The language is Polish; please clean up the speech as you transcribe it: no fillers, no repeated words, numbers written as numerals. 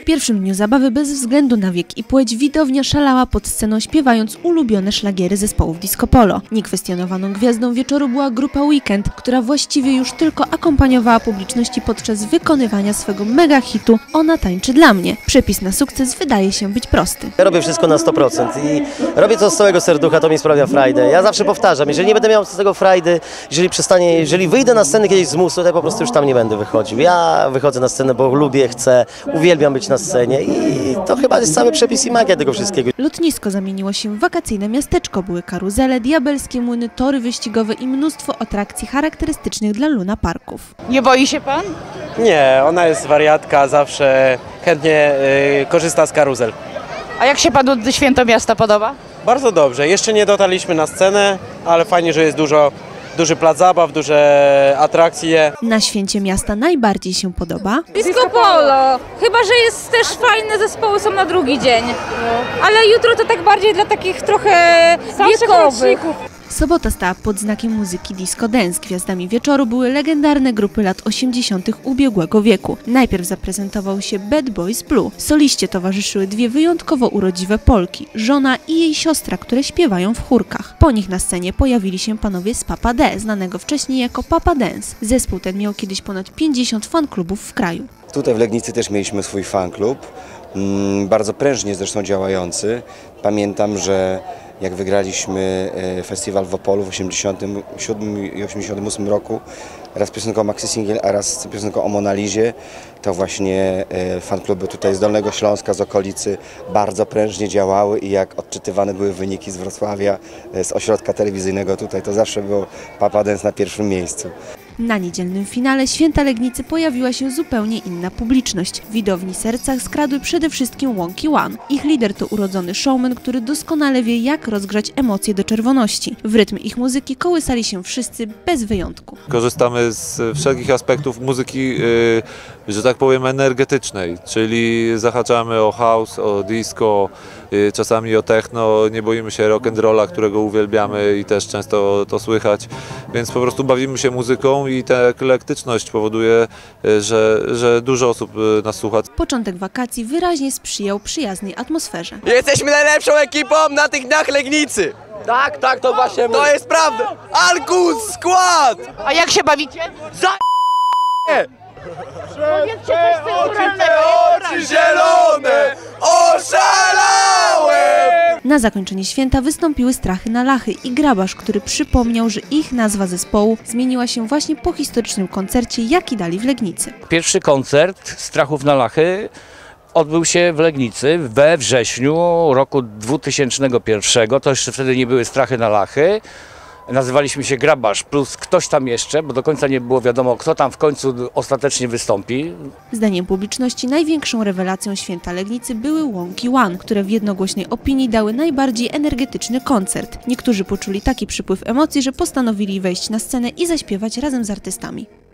W pierwszym dniu zabawy bez względu na wiek i płeć widownia szalała pod sceną, śpiewając ulubione szlagiery zespołów disco polo. Niekwestionowaną gwiazdą wieczoru była grupa Weekend, która właściwie już tylko akompaniowała publiczności podczas wykonywania swego mega hitu "Ona tańczy dla mnie". Przepis na sukces wydaje się być prosty. Ja robię wszystko na 100% i robię to z całego serducha, to mi sprawia frajdę. Ja zawsze powtarzam, jeżeli nie będę miał z tego frajdy, jeżeli wyjdę na scenę kiedyś z musu, to ja po prostu już tam nie będę wychodził. Ja wychodzę na scenę, bo lubię, chcę, uwielbiam być na scenie i to chyba jest cały przepis i magia tego wszystkiego. Lotnisko zamieniło się w wakacyjne miasteczko. Były karuzele, diabelskie młyny, tory wyścigowe i mnóstwo atrakcji charakterystycznych dla Luna Parków. Nie boi się pan? Nie, ona jest wariatka, zawsze chętnie korzysta z karuzel. A jak się panu Święto Miasta podoba? Bardzo dobrze. Jeszcze nie dotarliśmy na scenę, ale fajnie, że jest duży plac zabaw, duże atrakcje. Na Święcie Miasta najbardziej się podoba disco polo, chyba że jest też fajne zespoły są na drugi dzień, ale jutro to tak bardziej dla takich trochę wiekowych. Sobota stała pod znakiem muzyki disco dance. Gwiazdami wieczoru były legendarne grupy lat 80. ubiegłego wieku. Najpierw zaprezentował się Bad Boys Blue. Soliście towarzyszyły dwie wyjątkowo urodziwe Polki, żona i jej siostra, które śpiewają w chórkach. Po nich na scenie pojawili się panowie z Papa D, znanego wcześniej jako Papa Dance. Zespół ten miał kiedyś ponad 50 fanklubów w kraju. Tutaj w Legnicy też mieliśmy swój fanklub, bardzo prężnie zresztą działający. Pamiętam, że jak wygraliśmy festiwal w Opolu w 1987 i 1988 roku, raz piosenką Maxi Single, a raz piosenką o Monalizie, to właśnie fankluby tutaj z Dolnego Śląska, z okolicy bardzo prężnie działały i jak odczytywane były wyniki z Wrocławia, z ośrodka telewizyjnego tutaj, to zawsze był Papa Dance na pierwszym miejscu. Na niedzielnym finale Święta Legnicy pojawiła się zupełnie inna publiczność. Widowni sercach skradły przede wszystkim Łąki Łan. Ich lider to urodzony showman, który doskonale wie, jak rozgrzać emocje do czerwoności. W rytm ich muzyki kołysali się wszyscy bez wyjątku. Korzystamy z wszelkich aspektów muzyki, że tak powiem, energetycznej, czyli zahaczamy o house, o disco, czasami o techno, nie boimy się rock and rolla, którego uwielbiamy i też często to słychać, więc po prostu bawimy się muzyką i ta eklektyczność powoduje, że dużo osób nas słucha. Początek wakacji wyraźnie sprzyjał przyjaznej atmosferze. Jesteśmy najlepszą ekipą na tych dniach Legnicy! Tak, tak, to właśnie my. To jest prawda! Alkus, skład! A jak się bawicie? Powiedzcie coś oczy zielone, oszalałem! Na zakończenie święta wystąpiły Strachy na Lachy i Grabaż, który przypomniał, że ich nazwa zespołu zmieniła się właśnie po historycznym koncercie, jaki dali w Legnicy. Pierwszy koncert Strachów na Lachy odbył się w Legnicy we wrześniu roku 2001, to jeszcze wtedy nie były Strachy na Lachy. Nazywaliśmy się Grabaż plus ktoś tam jeszcze, bo do końca nie było wiadomo, kto tam w końcu ostatecznie wystąpi. Zdaniem publiczności największą rewelacją Święta Legnicy były Łąki One, które w jednogłośnej opinii dały najbardziej energetyczny koncert. Niektórzy poczuli taki przypływ emocji, że postanowili wejść na scenę i zaśpiewać razem z artystami.